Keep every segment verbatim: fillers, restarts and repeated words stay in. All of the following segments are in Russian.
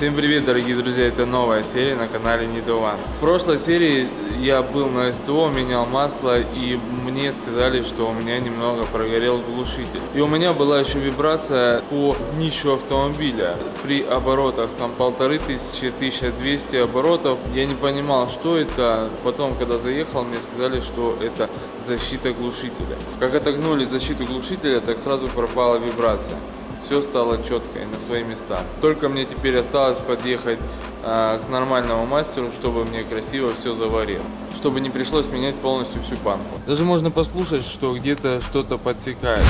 Всем привет, дорогие друзья, это новая серия на канале Nido One. В прошлой серии я был на СТО, менял масло, и мне сказали, что у меня немного прогорел глушитель. И у меня была еще вибрация по днищу автомобиля. При оборотах там полторы тысячи, тысяча двести оборотов. Я не понимал, что это. Потом, когда заехал, мне сказали, что это защита глушителя. Как отогнули защиту глушителя, так сразу пропала вибрация. Все стало четко и на свои места. Только мне теперь осталось подъехать э, к нормальному мастеру, чтобы мне красиво все заварил. Чтобы не пришлось менять полностью всю банку. Даже можно послушать, что где-то что-то подсекает.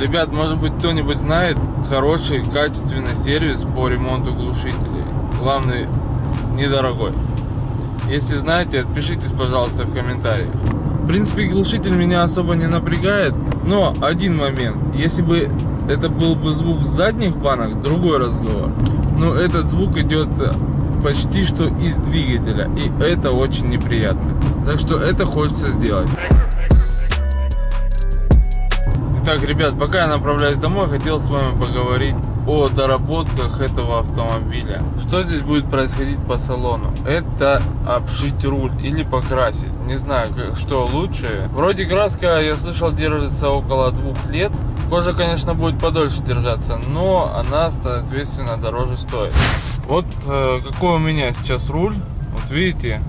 Ребят, может быть, кто-нибудь знает хороший, качественный сервис по ремонту глушителей. Главное, недорогой. Если знаете, отпишитесь, пожалуйста, в комментариях. В принципе, глушитель меня особо не напрягает, но один момент, если бы это был бы звук задних банок, другой разговор, но этот звук идет почти что из двигателя, и это очень неприятно, так что это хочется сделать. Итак, ребят, пока я направляюсь домой, хотел с вами поговорить о доработках этого автомобиля. Что здесь будет происходить по салону? Это обшить руль или покрасить. Не знаю, что лучше. Вроде краска, я слышал, держится около двух лет. Кожа, конечно, будет подольше держаться, но она, соответственно, дороже стоит. Вот э, какой у меня сейчас руль. Вот видите,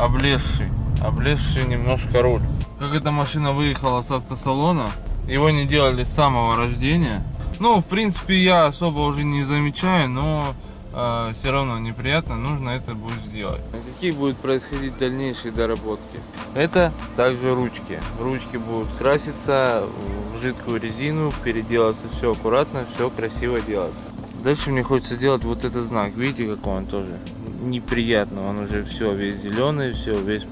облезший. Облезший немножко руль. Как эта машина выехала с автосалона, его не делали с самого рождения. Ну, в принципе, я особо уже не замечаю, но э, все равно неприятно, нужно это будет сделать. А какие будут происходить дальнейшие доработки? Это также ручки. Ручки будут краситься в жидкую резину, переделаться все аккуратно, все красиво делается. Дальше мне хочется сделать вот этот знак. Видите, какой он тоже неприятный. Он уже все, весь зеленый, все, весь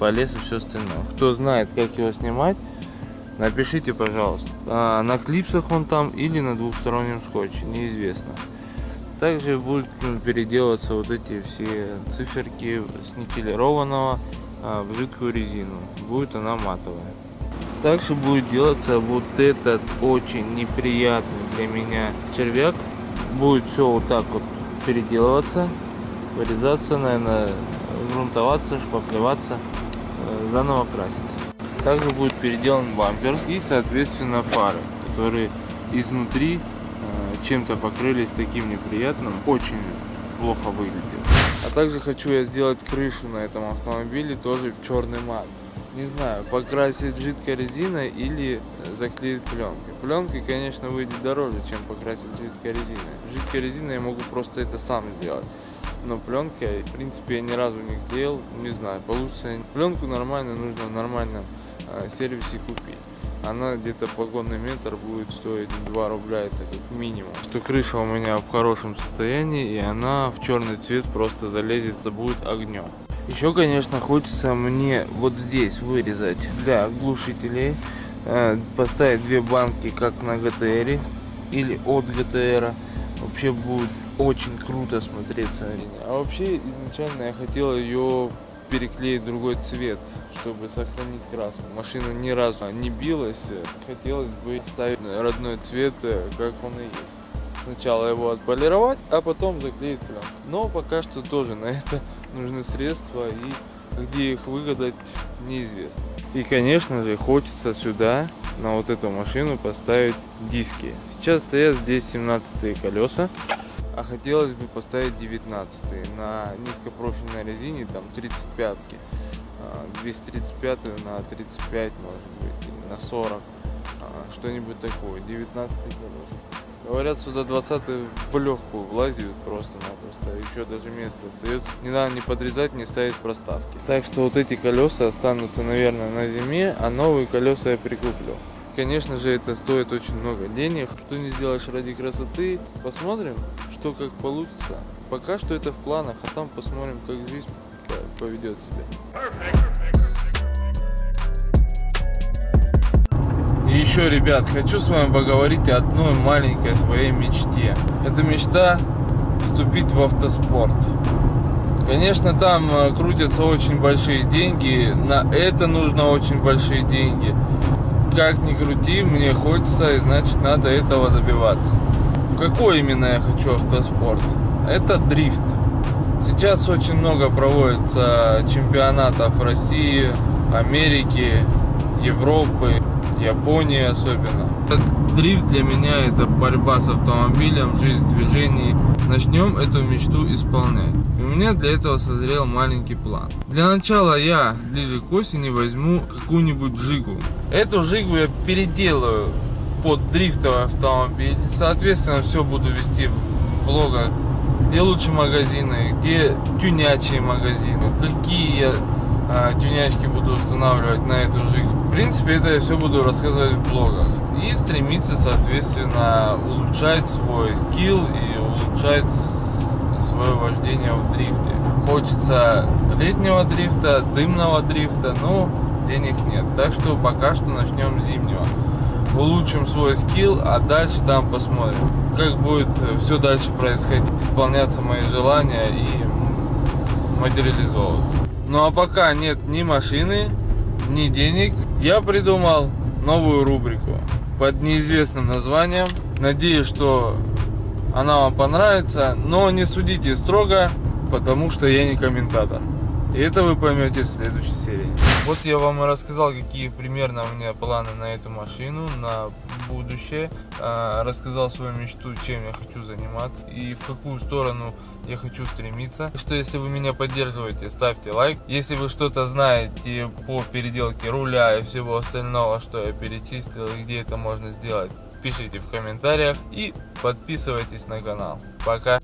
полез и все остальное. Кто знает, как его снимать, напишите, пожалуйста, а на клипсах он там или на двухстороннем скотче, неизвестно. Также будут переделываться вот эти все циферки с никелированного а, в жидкую резину, будет она матовая. Также будет делаться вот этот очень неприятный для меня червяк, будет все вот так вот переделываться, вырезаться, наверное, грунтоваться, шпаклеваться, заново краситься. Также будет переделан бампер и, соответственно, фары, которые изнутри э, чем-то покрылись таким неприятным, очень плохо выглядит. А также хочу я сделать крышу на этом автомобиле тоже в черный мат. Не знаю, покрасить жидкой резиной или заклеить пленкой. Пленкой, конечно, выйдет дороже, чем покрасить жидкой резиной. Жидкой резиной я могу просто это сам сделать. Но пленка, в принципе, я ни разу не клеил, не знаю, получится. Пленку нормально нужно в нормальном э, сервисе купить. Она где-то погонный метр будет стоить два рубля, это как минимум. Что крыша у меня в хорошем состоянии, и она в черный цвет просто залезет, это будет огнем. Еще, конечно, хочется мне вот здесь вырезать для глушителей, э, поставить две банки, как на джи ти ар или от джи ти ар. Вообще будет очень круто смотреться. А вообще изначально я хотел ее переклеить другой цвет, чтобы сохранить краску. Машина ни разу не билась. Хотелось бы ставить родной цвет, как он и есть. Сначала его отполировать, а потом заклеить пленку. Но пока что тоже на это нужны средства, и где их выгадать, неизвестно. И, конечно же, хочется сюда, на вот эту машину, поставить диски. Сейчас стоят здесь семнадцатые колеса, а хотелось бы поставить девятнадцатые на низкопрофильной резине, там тридцать пятки, двести тридцать пять на тридцать пять, может быть, или на сорок, что-нибудь такое. Девятнадцатые колеса, говорят, сюда двадцатые в легкую влазят просто-напросто, еще даже место остается, не надо не подрезать, не ставить проставки. Так что вот эти колеса останутся, наверное, на зиме, а новые колеса я прикуплю. Конечно же, это стоит очень много денег, что не сделаешь ради красоты. Посмотрим, что как получится. Пока что это в планах, а там посмотрим, как жизнь поведет себя. И еще, ребят, хочу с вами поговорить о одной маленькой своей мечте. Это мечта вступить в автоспорт. Конечно, там крутятся очень большие деньги, на это нужно очень большие деньги. как ни крути, мне хочется, и значит надо этого добиваться. В какой именно я хочу автоспорт? Это дрифт. Сейчас очень много проводится чемпионатов России, Америки, Европы, Японии особенно. Этот дрифт для меня — это борьба с автомобилем, жизнь в движении. Начнем эту мечту исполнять. И у меня для этого созрел маленький план. Для начала я ближе к осени возьму какую-нибудь жигу. Эту жигу я переделаю под дрифтовый автомобиль. Соответственно, все буду вести в блогах. Где лучше магазины, где тюнячие магазины, какие я а, тюнячки буду устанавливать на эту жигу. В принципе, это я все буду рассказывать в блогах. И стремиться, соответственно, улучшать свой скилл и улучшать свое вождение в дрифте. Хочется летнего дрифта, дымного дрифта, но денег нет. Так что пока что начнем с зимнего. Улучшим свой скилл, а дальше там посмотрим, как будет все дальше происходить, исполняться мои желания и материализовываться. Ну а пока нет ни машины, ни денег, я придумал новую рубрику под неизвестным названием. Надеюсь, что она вам понравится, но не судите строго, потому что я не комментатор. И это вы поймете в следующей серии. Вот я вам и рассказал, какие примерно у меня планы на эту машину, на будущее. Рассказал свою мечту, чем я хочу заниматься и в какую сторону я хочу стремиться. Что если вы меня поддерживаете, ставьте лайк. Если вы что-то знаете по переделке руля и всего остального, что я перечислил, и где это можно сделать, пишите в комментариях и подписывайтесь на канал. Пока!